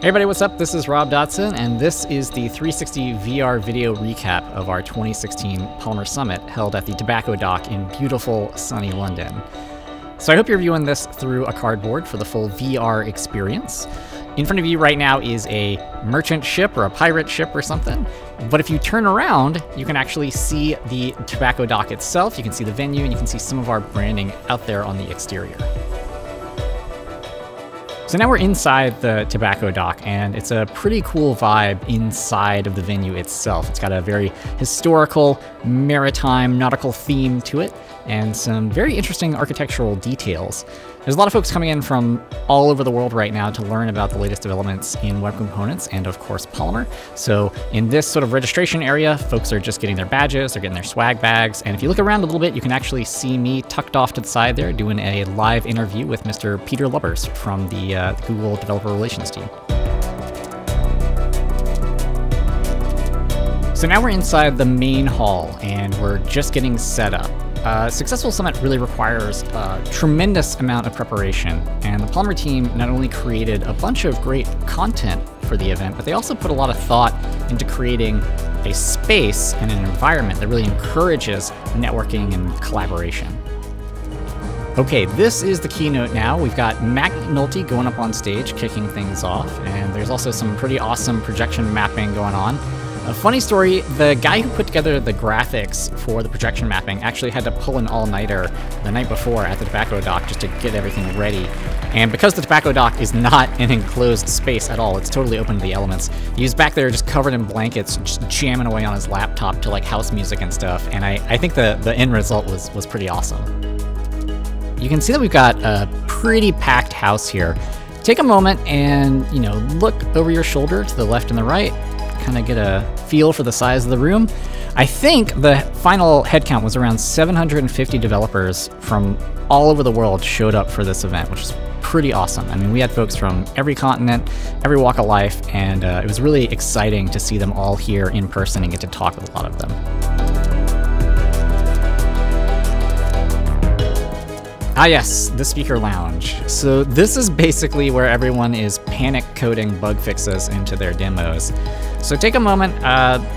Hey everybody, what's up? This is Rob Dotson, and this is the 360 VR video recap of our 2016 Polymer Summit held at the Tobacco Dock in beautiful, sunny London. So I hope you're viewing this through a cardboard for the full VR experience. In front of you right now is a merchant ship or a pirate ship or something, but if you turn around, you can actually see the Tobacco Dock itself, you can see the venue, and you can see some of our branding out there on the exterior. So now we're inside the Tobacco Dock, and it's a pretty cool vibe inside of the venue itself. It's got a very historical, maritime, nautical theme to it, and some very interesting architectural details. There's a lot of folks coming in from all over the world right now to learn about the latest developments in Web Components and, of course, Polymer. So in this sort of registration area, folks are just getting their badges, they're getting their swag bags, and if you look around a little bit, you can actually see me tucked off to the side there doing a live interview with Mr. Peter Lubbers from the Google Developer Relations team. So now we're inside the main hall, and we're just getting set up. A successful summit really requires a tremendous amount of preparation, and the Polymer team not only created a bunch of great content for the event, but they also put a lot of thought into creating a space and an environment that really encourages networking and collaboration. Okay, this is the keynote now. We've got Mac Nulty going up on stage, kicking things off, and there's also some pretty awesome projection mapping going on. A funny story, the guy who put together the graphics for the projection mapping actually had to pull an all-nighter the night before at the Tobacco Dock just to get everything ready. And because the Tobacco Dock is not an enclosed space at all, it's totally open to the elements, he was back there just covered in blankets, just jamming away on his laptop to like house music and stuff, and I think the end result was pretty awesome. You can see that we've got a pretty packed house here. Take a moment and, you know, look over your shoulder to the left and the right, kind of get a feel for the size of the room. I think the final headcount was around 750 developers from all over the world showed up for this event, which is pretty awesome. I mean, we had folks from every continent, every walk of life, and it was really exciting to see them all here in person and get to talk with a lot of them. Ah yes, the speaker lounge. So this is basically where everyone is panic coding bug fixes into their demos. So take a moment,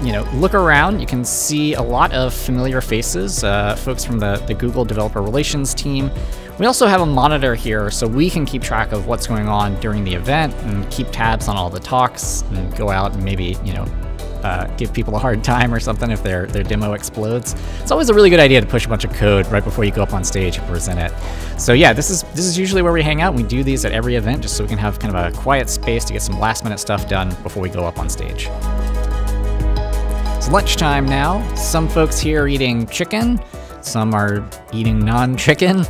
you know, look around. You can see a lot of familiar faces, folks from the Google Developer Relations team. We also have a monitor here so we can keep track of what's going on during the event and keep tabs on all the talks and go out and maybe, you know, give people a hard time or something if their demo explodes. It's always a really good idea to push a bunch of code right before you go up on stage and present it. So yeah, this is usually where we hang out. We do these at every event just so we can have kind of a quiet space to get some last minute stuff done before we go up on stage. It's lunchtime now. Some folks here are eating chicken. Some are eating non-chicken.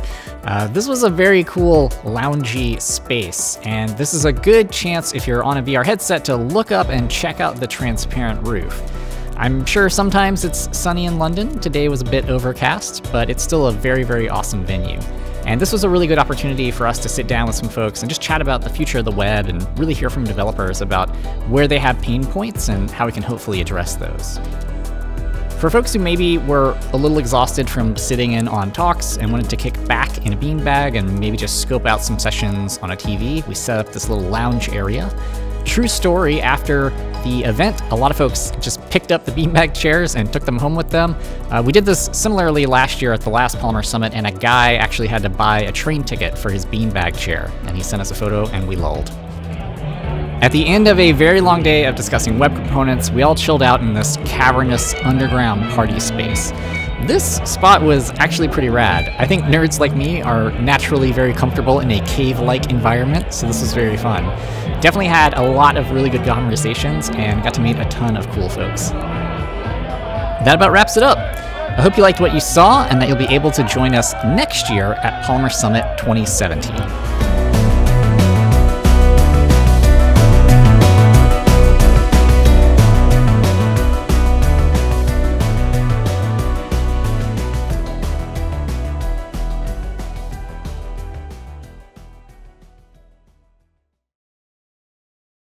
This was a very cool loungy space, and this is a good chance if you're on a VR headset to look up and check out the transparent roof. I'm sure sometimes it's sunny in London. Today was a bit overcast, but it's still a very, very awesome venue. And this was a really good opportunity for us to sit down with some folks and just chat about the future of the web and really hear from developers about where they have pain points and how we can hopefully address those. For folks who maybe were a little exhausted from sitting in on talks and wanted to kick back in a beanbag and maybe just scope out some sessions on a TV, we set up this little lounge area. True story, after the event, a lot of folks just picked up the beanbag chairs and took them home with them. We did this similarly last year at the last Polymer Summit, and a guy actually had to buy a train ticket for his beanbag chair, and he sent us a photo and we lulled. At the end of a very long day of discussing web components, we all chilled out in this cavernous underground party space. This spot was actually pretty rad. I think nerds like me are naturally very comfortable in a cave-like environment, so this was very fun. Definitely had a lot of really good conversations and got to meet a ton of cool folks. That about wraps it up. I hope you liked what you saw and that you'll be able to join us next year at Polymer Summit 2017.